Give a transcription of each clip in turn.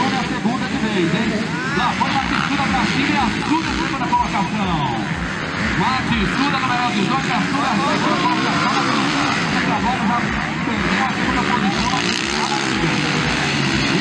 agora é a segunda de vez, hein? Lá vai a Suda pra cima e a Suda foi para a colocação. Mate Suda, número 18, a Suda foi para a colocação. Agora vai perder a segunda posição. E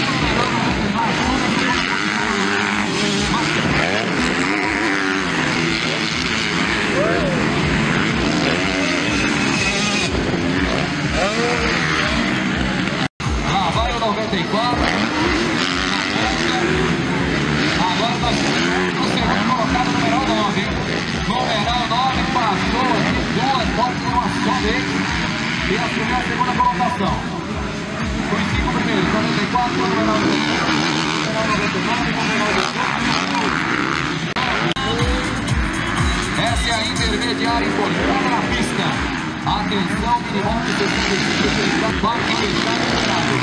assumiu a segunda colocação. Os 5 primeiros, 94, o número 99, o essa é a intermediária encontrada na pista. Atenção, minimão de 65, vai deixar liberado.